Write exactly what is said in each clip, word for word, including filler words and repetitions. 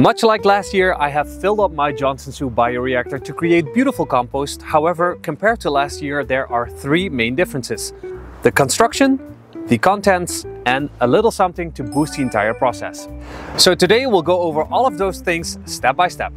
Much like last year, I have filled up my Johnson Soup bioreactor to create beautiful compost. However, compared to last year, there are three main differences: the construction, the contents, and a little something to boost the entire process. So today we'll go over all of those things step by step.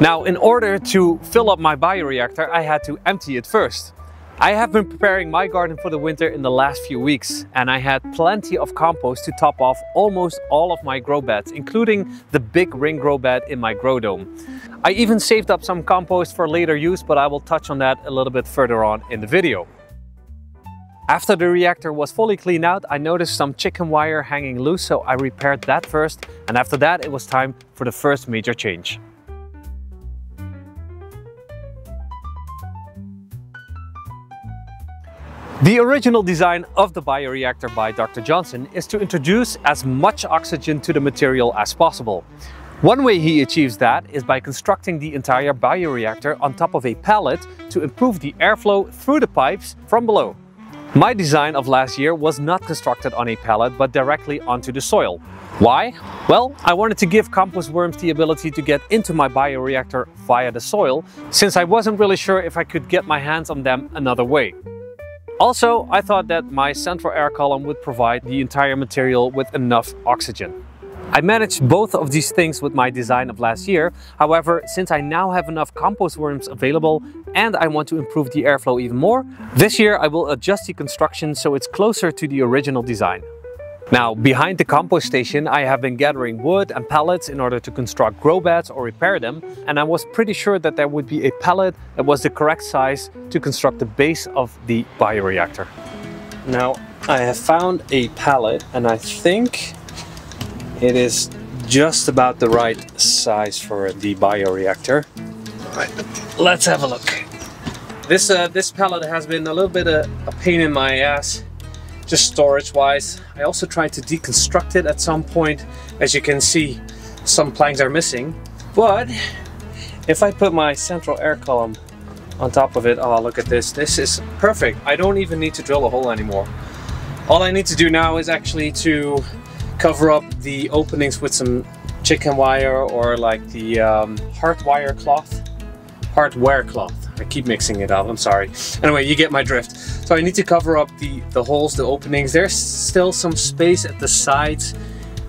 Now, in order to fill up my bioreactor, I had to empty it first. I have been preparing my garden for the winter in the last few weeks, and I had plenty of compost to top off almost all of my grow beds, including the big ring grow bed in my grow dome. I even saved up some compost for later use, but I will touch on that a little bit further on in the video. After the reactor was fully cleaned out, I noticed some chicken wire hanging loose, so I repaired that first, and after that it was time for the first major change. The original design of the bioreactor by Doctor Johnson is to introduce as much oxygen to the material as possible. One way he achieves that is by constructing the entire bioreactor on top of a pallet to improve the airflow through the pipes from below. My design of last year was not constructed on a pallet but directly onto the soil. Why? Well, I wanted to give compost worms the ability to get into my bioreactor via the soil, since I wasn't really sure if I could get my hands on them another way. Also, I thought that my central air column would provide the entire material with enough oxygen. I managed both of these things with my design of last year. However, since I now have enough compost worms available and I want to improve the airflow even more, this year I will adjust the construction so it's closer to the original design. Now, behind the compost station, I have been gathering wood and pallets in order to construct grow beds or repair them, and I was pretty sure that there would be a pallet that was the correct size to construct the base of the bioreactor. Now, I have found a pallet, and I think it is just about the right size for the bioreactor. All right, let's have a look. This, uh, this pallet has been a little bit of a pain in my ass. Just storage wise. I also tried to deconstruct it at some point. As you can see, some planks are missing, but if I put my central air column on top of it, oh, look at this. This is perfect. I don't even need to drill a hole anymore. All I need to do now is actually to cover up the openings with some chicken wire or like the um, hardwire cloth. Hardware cloth. I keep mixing it up, I'm sorry. Anyway, you get my drift. So I need to cover up the, the holes, the openings. There's still some space at the sides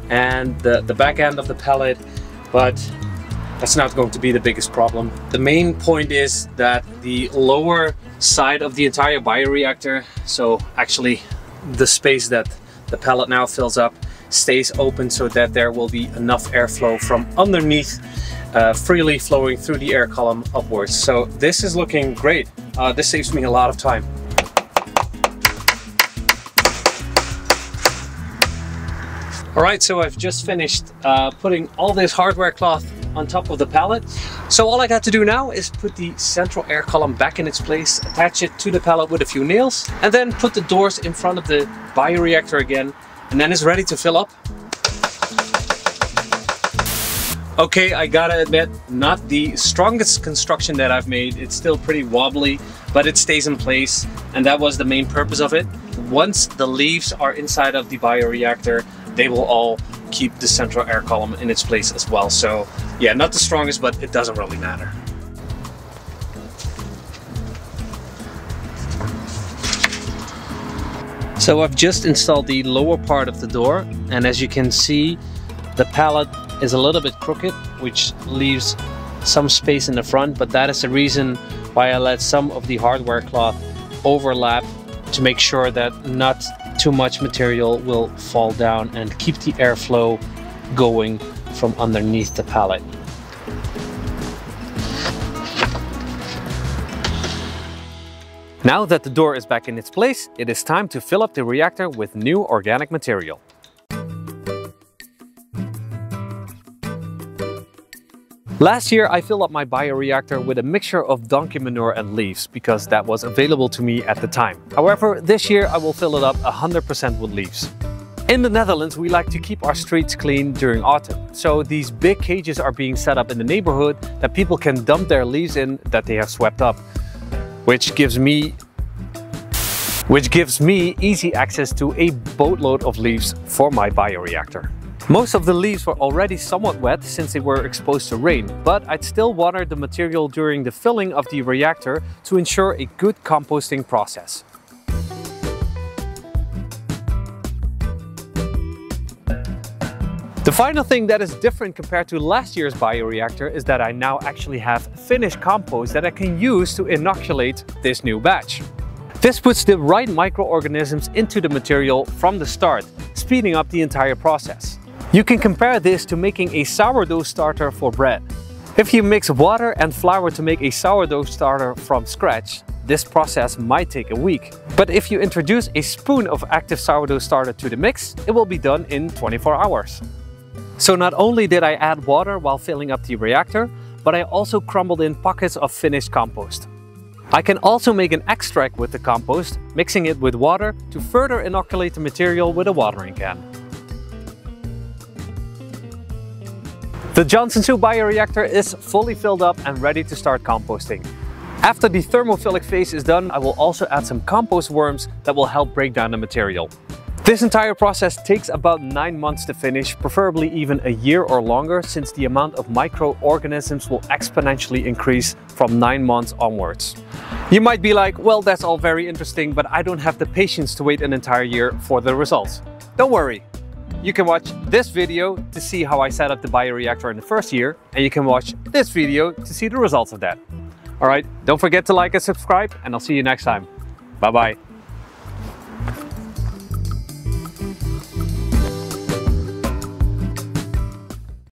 and the, the back end of the pallet, but that's not going to be the biggest problem. The main point is that the lower side of the entire bioreactor, so actually the space that the pallet now fills up, stays open so that there will be enough airflow from underneath Uh, freely flowing through the air column upwards. So this is looking great. Uh, this saves me a lot of time. All right, so I've just finished uh, putting all this hardware cloth on top of the pallet. So all I got to do now is put the central air column back in its place, attach it to the pallet with a few nails, and then put the doors in front of the bioreactor again, and then it's ready to fill up. Okay, I gotta admit, not the strongest construction that I've made. It's still pretty wobbly, but it stays in place, and that was the main purpose of it. Once the leaves are inside of the bioreactor, they will all keep the central air column in its place as well. So yeah, not the strongest, but it doesn't really matter. So I've just installed the lower part of the door, and as you can see, the pallet is a little bit crooked, which leaves some space in the front, but that is the reason why I let some of the hardware cloth overlap to make sure that not too much material will fall down and keep the airflow going from underneath the pallet. Now that the door is back in its place, it is time to fill up the reactor with new organic material. Last year, I filled up my bioreactor with a mixture of donkey manure and leaves because that was available to me at the time. However, this year I will fill it up one hundred percent with leaves. In the Netherlands, we like to keep our streets clean during autumn. So these big cages are being set up in the neighborhood that people can dump their leaves in that they have swept up, which gives me which gives me easy access to a boatload of leaves for my bioreactor. Most of the leaves were already somewhat wet since they were exposed to rain, but I'd still water the material during the filling of the reactor to ensure a good composting process. The final thing that is different compared to last year's bioreactor is that I now actually have finished compost that I can use to inoculate this new batch. This puts the right microorganisms into the material from the start, speeding up the entire process. You can compare this to making a sourdough starter for bread. If you mix water and flour to make a sourdough starter from scratch, this process might take a week. But if you introduce a spoon of active sourdough starter to the mix, it will be done in twenty-four hours. So not only did I add water while filling up the reactor, but I also crumbled in pockets of finished compost. I can also make an extract with the compost, mixing it with water to further inoculate the material with a watering can. The Johnson Zoo bioreactor is fully filled up and ready to start composting. After the thermophilic phase is done, I will also add some compost worms that will help break down the material. This entire process takes about nine months to finish, preferably even a year or longer, since the amount of microorganisms will exponentially increase from nine months onwards. You might be like, well, that's all very interesting, but I don't have the patience to wait an entire year for the results. Don't worry. You can watch this video to see how I set up the bioreactor in the first year, and you can watch this video to see the results of that. All right, don't forget to like and subscribe, and I'll see you next time. Bye-bye.